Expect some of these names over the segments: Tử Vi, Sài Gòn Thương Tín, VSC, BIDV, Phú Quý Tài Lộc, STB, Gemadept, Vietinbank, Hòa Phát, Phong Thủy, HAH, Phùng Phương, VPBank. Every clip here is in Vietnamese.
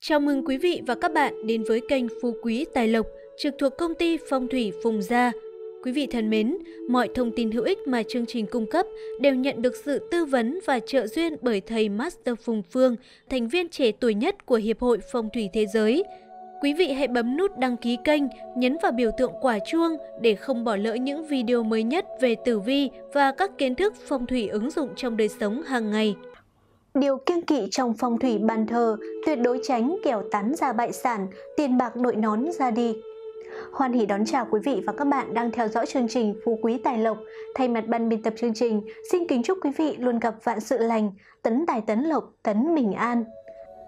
Chào mừng quý vị và các bạn đến với kênh Phú Quý Tài Lộc, trực thuộc công ty Phong thủy Phùng Gia. Quý vị thân mến, mọi thông tin hữu ích mà chương trình cung cấp đều nhận được sự tư vấn và trợ duyên bởi thầy Master Phùng Phương, thành viên trẻ tuổi nhất của Hiệp hội Phong thủy Thế giới. Quý vị hãy bấm nút đăng ký kênh, nhấn vào biểu tượng quả chuông để không bỏ lỡ những video mới nhất về tử vi và các kiến thức phong thủy ứng dụng trong đời sống hàng ngày. Điều kiêng kỵ trong phong thủy bàn thờ, tuyệt đối tránh kẻo tán gia bại sản, tiền bạc đội nón ra đi. Hoan hỉ đón chào quý vị và các bạn đang theo dõi chương trình Phú Quý Tài Lộc. Thay mặt ban biên tập chương trình, xin kính chúc quý vị luôn gặp vạn sự lành, tấn tài tấn lộc, tấn bình an.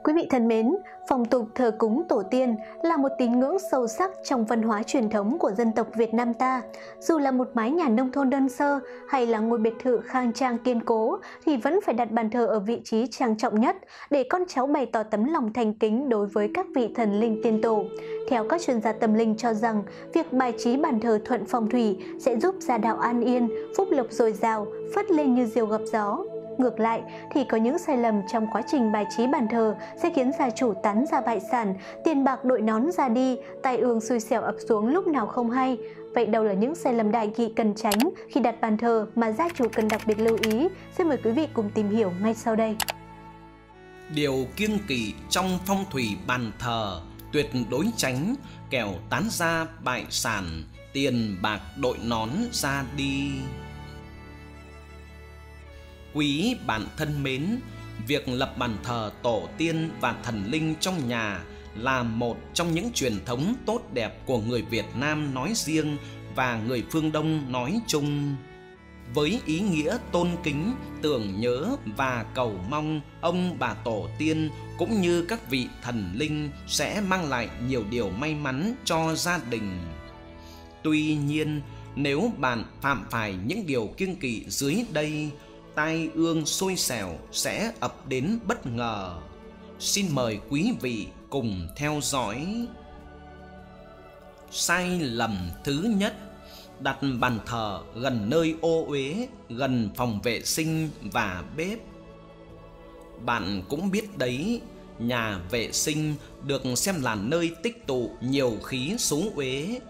Quý vị thân mến, phong tục thờ cúng tổ tiên là một tín ngưỡng sâu sắc trong văn hóa truyền thống của dân tộc Việt Nam ta. Dù là một mái nhà nông thôn đơn sơ hay là ngôi biệt thự khang trang kiên cố thì vẫn phải đặt bàn thờ ở vị trí trang trọng nhất để con cháu bày tỏ tấm lòng thành kính đối với các vị thần linh tiên tổ. Theo các chuyên gia tâm linh cho rằng, việc bài trí bàn thờ thuận phong thủy sẽ giúp gia đạo an yên, phúc lộc dồi dào, phất lên như diều gặp gió. Ngược lại thì có những sai lầm trong quá trình bài trí bàn thờ sẽ khiến gia chủ tán gia bại sản, tiền bạc đội nón ra đi, tai ương xui xẻo ập xuống lúc nào không hay. Vậy đâu là những sai lầm đại kỵ cần tránh khi đặt bàn thờ mà gia chủ cần đặc biệt lưu ý? Xin mời quý vị cùng tìm hiểu ngay sau đây. Điều kiêng kỵ trong phong thủy bàn thờ tuyệt đối tránh kẻo tán gia bại sản, tiền bạc đội nón ra đi. Quý bạn thân mến, việc lập bàn thờ tổ tiên và thần linh trong nhà là một trong những truyền thống tốt đẹp của người Việt Nam nói riêng và người phương Đông nói chung. Với ý nghĩa tôn kính, tưởng nhớ và cầu mong ông bà tổ tiên cũng như các vị thần linh sẽ mang lại nhiều điều may mắn cho gia đình. Tuy nhiên, nếu bạn phạm phải những điều kiêng kỵ dưới đây, tai ương xui xẻo sẽ ập đến bất ngờ. Xin mời quý vị cùng theo dõi. Sai lầm thứ nhất, đặt bàn thờ gần nơi ô uế, gần phòng vệ sinh và bếp. Bạn cũng biết đấy, nhà vệ sinh được xem là nơi tích tụ nhiều khí xú uế.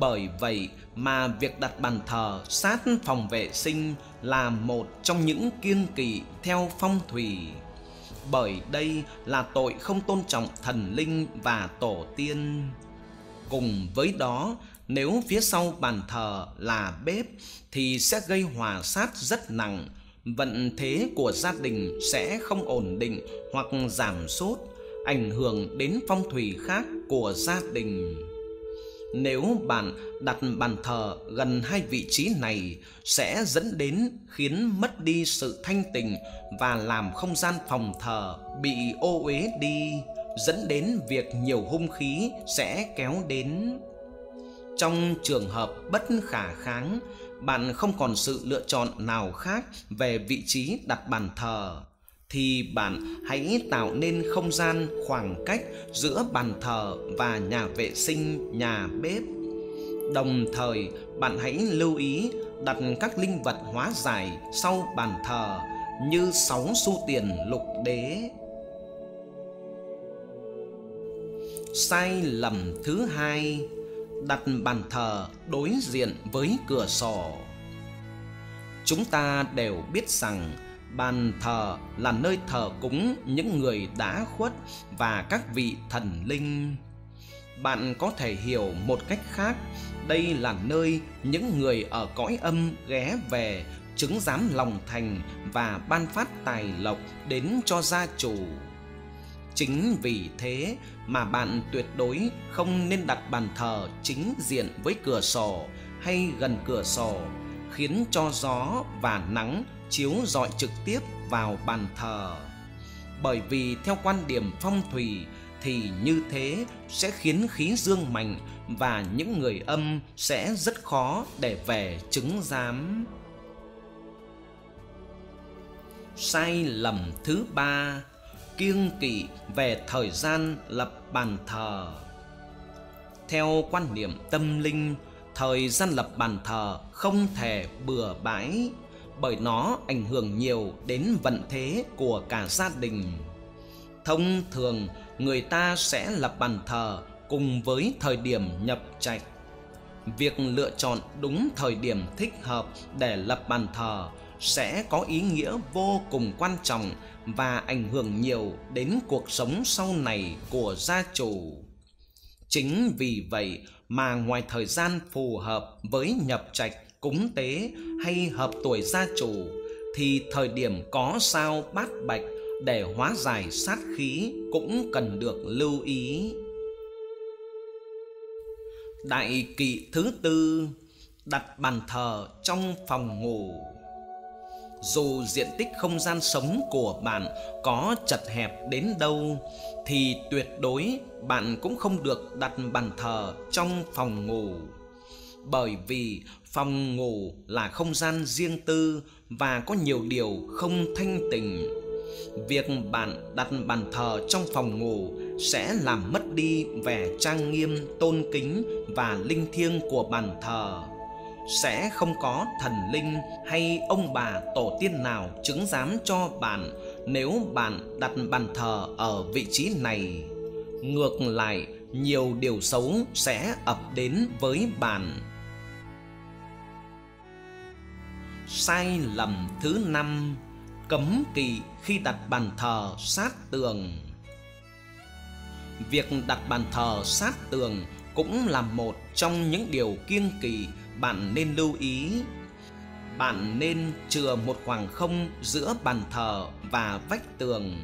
Bởi vậy mà việc đặt bàn thờ sát phòng vệ sinh là một trong những kiêng kỵ theo phong thủy. Bởi đây là tội không tôn trọng thần linh và tổ tiên. Cùng với đó, nếu phía sau bàn thờ là bếp thì sẽ gây hỏa sát rất nặng, vận thế của gia đình sẽ không ổn định hoặc giảm sút, ảnh hưởng đến phong thủy khác của gia đình. Nếu bạn đặt bàn thờ gần hai vị trí này sẽ dẫn đến khiến mất đi sự thanh tịnh và làm không gian phòng thờ bị ô uế đi, dẫn đến việc nhiều hung khí sẽ kéo đến. Trong trường hợp bất khả kháng, bạn không còn sự lựa chọn nào khác về vị trí đặt bàn thờ, thì bạn hãy tạo nên không gian khoảng cách giữa bàn thờ và nhà vệ sinh, nhà bếp. Đồng thời, bạn hãy lưu ý đặt các linh vật hóa giải sau bàn thờ như 6 xu tiền lục đế. Sai lầm thứ hai, đặt bàn thờ đối diện với cửa sổ. Chúng ta đều biết rằng bàn thờ là nơi thờ cúng những người đã khuất và các vị thần linh. Bạn có thể hiểu một cách khác, đây là nơi những người ở cõi âm ghé về, chứng giám lòng thành và ban phát tài lộc đến cho gia chủ. Chính vì thế mà bạn tuyệt đối không nên đặt bàn thờ chính diện với cửa sổ hay gần cửa sổ, khiến cho gió và nắng chiếu rọi trực tiếp vào bàn thờ. Bởi vì theo quan điểm phong thủy thì như thế sẽ khiến khí dương mạnh và những người âm sẽ rất khó để về chứng giám. Sai lầm thứ ba, kiêng kỵ về thời gian lập bàn thờ. Theo quan niệm tâm linh, thời gian lập bàn thờ không thể bừa bãi, bởi nó ảnh hưởng nhiều đến vận thế của cả gia đình. Thông thường, người ta sẽ lập bàn thờ cùng với thời điểm nhập trạch. Việc lựa chọn đúng thời điểm thích hợp để lập bàn thờ sẽ có ý nghĩa vô cùng quan trọng và ảnh hưởng nhiều đến cuộc sống sau này của gia chủ. Chính vì vậy mà ngoài thời gian phù hợp với nhập trạch, cúng tế hay hợp tuổi gia chủ, thì thời điểm có sao bát bạch để hóa giải sát khí cũng cần được lưu ý. Đại kỵ thứ tư, đặt bàn thờ trong phòng ngủ. Dù diện tích không gian sống của bạn có chật hẹp đến đâu, thì tuyệt đối bạn cũng không được đặt bàn thờ trong phòng ngủ. Bởi vì phòng ngủ là không gian riêng tư và có nhiều điều không thanh tịnh. Việc bạn đặt bàn thờ trong phòng ngủ sẽ làm mất đi vẻ trang nghiêm, tôn kính và linh thiêng của bàn thờ. Sẽ không có thần linh hay ông bà tổ tiên nào chứng giám cho bạn nếu bạn đặt bàn thờ ở vị trí này. Ngược lại, nhiều điều xấu sẽ ập đến với bạn. Sai lầm thứ 5, cấm kỵ khi đặt bàn thờ sát tường. Việc đặt bàn thờ sát tường cũng là một trong những điều kiêng kỵ bạn nên lưu ý. Bạn nên chừa một khoảng không giữa bàn thờ và vách tường.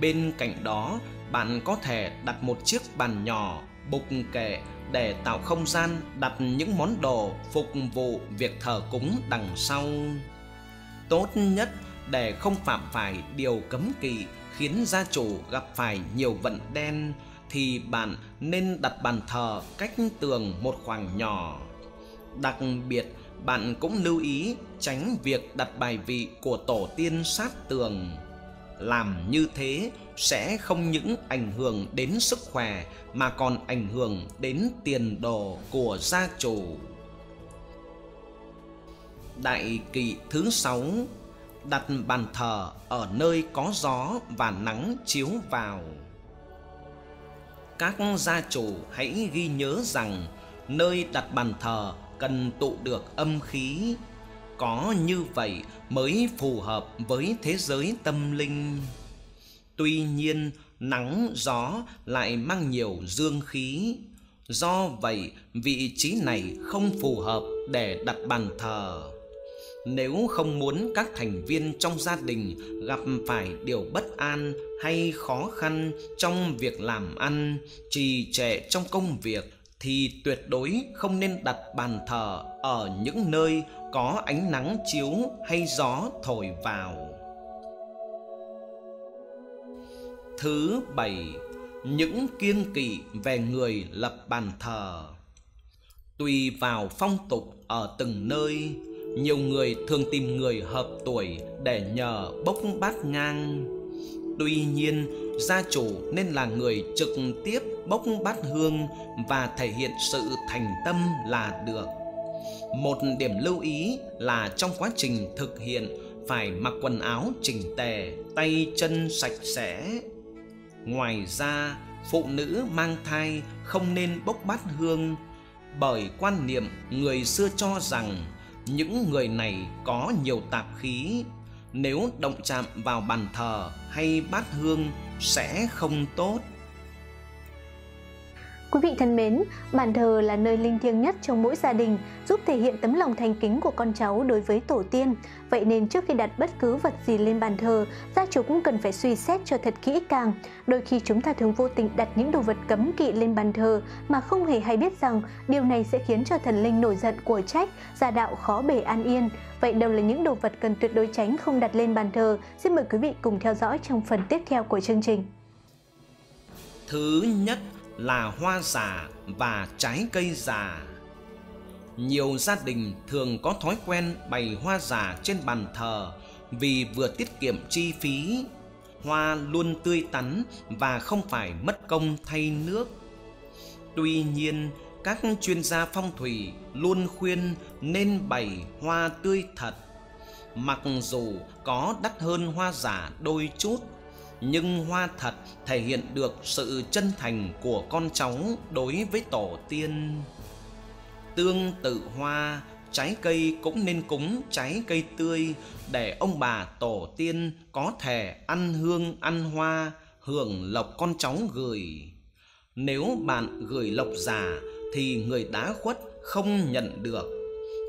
Bên cạnh đó, bạn có thể đặt một chiếc bàn nhỏ, bục kệ để tạo không gian đặt những món đồ phục vụ việc thờ cúng đằng sau. Tốt nhất để không phạm phải điều cấm kỵ khiến gia chủ gặp phải nhiều vận đen, thì bạn nên đặt bàn thờ cách tường một khoảng nhỏ. Đặc biệt, bạn cũng lưu ý tránh việc đặt bài vị của tổ tiên sát tường. Làm như thế sẽ không những ảnh hưởng đến sức khỏe mà còn ảnh hưởng đến tiền đồ của gia chủ. Đại kỵ thứ 6, đặt bàn thờ ở nơi có gió và nắng chiếu vào. Các gia chủ hãy ghi nhớ rằng nơi đặt bàn thờ cần tụ được âm khí. Có như vậy mới phù hợp với thế giới tâm linh. Tuy nhiên, nắng gió lại mang nhiều dương khí. Do vậy, vị trí này không phù hợp để đặt bàn thờ. Nếu không muốn các thành viên trong gia đình gặp phải điều bất an hay khó khăn trong việc làm ăn, trì trệ trong công việc, thì tuyệt đối không nên đặt bàn thờ ở những nơi có ánh nắng chiếu hay gió thổi vào. Thứ 7, những kiêng kỵ về người lập bàn thờ. Tùy vào phong tục ở từng nơi, nhiều người thường tìm người hợp tuổi để nhờ bốc bát nhang. Tuy nhiên, gia chủ nên là người trực tiếp bốc bát hương và thể hiện sự thành tâm là được. Một điểm lưu ý là trong quá trình thực hiện phải mặc quần áo chỉnh tề, tay chân sạch sẽ. Ngoài ra, phụ nữ mang thai không nên bốc bát hương, bởi quan niệm người xưa cho rằng những người này có nhiều tạp khí, nếu động chạm vào bàn thờ hay bát hương sẽ không tốt. Quý vị thân mến, bàn thờ là nơi linh thiêng nhất trong mỗi gia đình, giúp thể hiện tấm lòng thành kính của con cháu đối với tổ tiên. Vậy nên trước khi đặt bất cứ vật gì lên bàn thờ, gia chủ cũng cần phải suy xét cho thật kỹ càng. Đôi khi chúng ta thường vô tình đặt những đồ vật cấm kỵ lên bàn thờ mà không hề hay biết rằng điều này sẽ khiến cho thần linh nổi giận của trách, gia đạo khó bề an yên. Vậy đâu là những đồ vật cần tuyệt đối tránh không đặt lên bàn thờ? Xin mời quý vị cùng theo dõi trong phần tiếp theo của chương trình. Thứ nhất là hoa giả và trái cây giả. Nhiều gia đình thường có thói quen bày hoa giả trên bàn thờ vì vừa tiết kiệm chi phí, hoa luôn tươi tắn và không phải mất công thay nước. Tuy nhiên, các chuyên gia phong thủy luôn khuyên nên bày hoa tươi thật. Mặc dù có đắt hơn hoa giả đôi chút, nhưng hoa thật thể hiện được sự chân thành của con cháu đối với tổ tiên. Tương tự hoa, trái cây cũng nên cúng trái cây tươi để ông bà tổ tiên có thể ăn hương ăn hoa, hưởng lộc con cháu gửi. Nếu bạn gửi lộc giả thì người đã khuất không nhận được.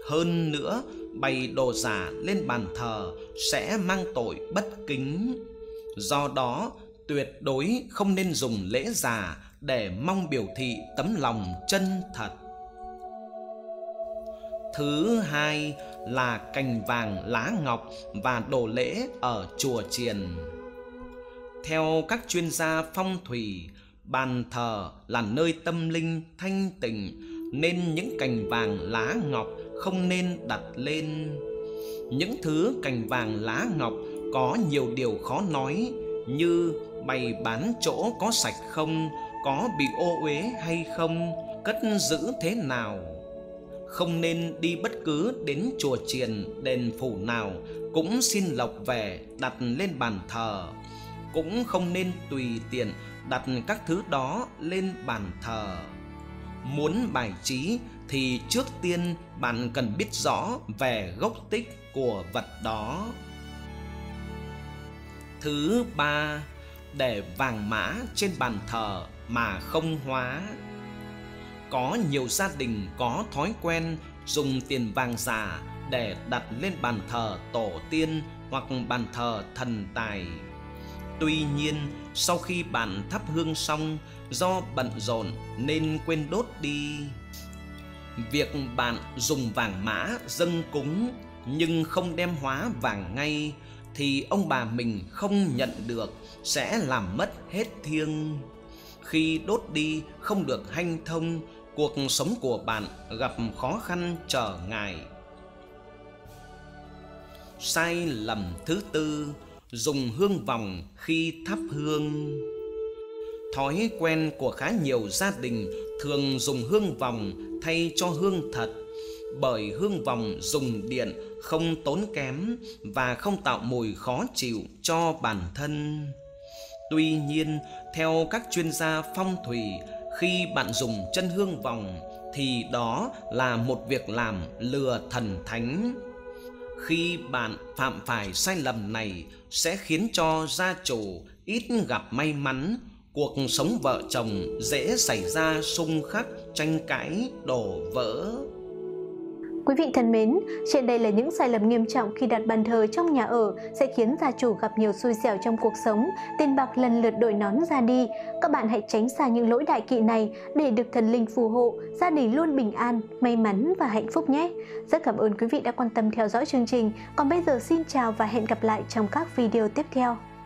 Hơn nữa, bày đồ giả lên bàn thờ sẽ mang tội bất kính. Do đó, tuyệt đối không nên dùng lễ giả để mong biểu thị tấm lòng chân thật. Thứ hai là cành vàng lá ngọc và đồ lễ ở chùa chiền. Theo các chuyên gia phong thủy, bàn thờ là nơi tâm linh thanh tịnh, nên những cành vàng lá ngọc không nên đặt lên. Những thứ cành vàng lá ngọc có nhiều điều khó nói, như bày bán chỗ có sạch không, có bị ô uế hay không, cất giữ thế nào. Không nên đi bất cứ đến chùa chiền, đền phủ nào cũng xin lộc về đặt lên bàn thờ. Cũng không nên tùy tiện đặt các thứ đó lên bàn thờ. Muốn bài trí thì trước tiên bạn cần biết rõ về gốc tích của vật đó. Thứ ba, để vàng mã trên bàn thờ mà không hóa. Có nhiều gia đình có thói quen dùng tiền vàng giả để đặt lên bàn thờ tổ tiên hoặc bàn thờ thần tài. Tuy nhiên, sau khi bạn thắp hương xong, do bận rộn nên quên đốt đi. Việc bạn dùng vàng mã dâng cúng nhưng không đem hóa vàng ngay thì ông bà mình không nhận được, sẽ làm mất hết thiêng. Khi đốt đi không được hanh thông, cuộc sống của bạn gặp khó khăn trở ngại. Sai lầm thứ tư, dùng hương vòng khi thắp hương. Thói quen của khá nhiều gia đình thường dùng hương vòng thay cho hương thật, bởi hương vòng dùng điện không tốn kém và không tạo mùi khó chịu cho bản thân. Tuy nhiên, theo các chuyên gia phong thủy, khi bạn dùng chân hương vòng thì đó là một việc làm lừa thần thánh. Khi bạn phạm phải sai lầm này sẽ khiến cho gia chủ ít gặp may mắn, cuộc sống vợ chồng dễ xảy ra xung khắc, tranh cãi, đổ vỡ. Quý vị thân mến, trên đây là những sai lầm nghiêm trọng khi đặt bàn thờ trong nhà ở sẽ khiến gia chủ gặp nhiều xui xẻo trong cuộc sống, tiền bạc lần lượt đội nón ra đi. Các bạn hãy tránh xa những lỗi đại kỵ này để được thần linh phù hộ, gia đình luôn bình an, may mắn và hạnh phúc nhé. Rất cảm ơn quý vị đã quan tâm theo dõi chương trình. Còn bây giờ xin chào và hẹn gặp lại trong các video tiếp theo.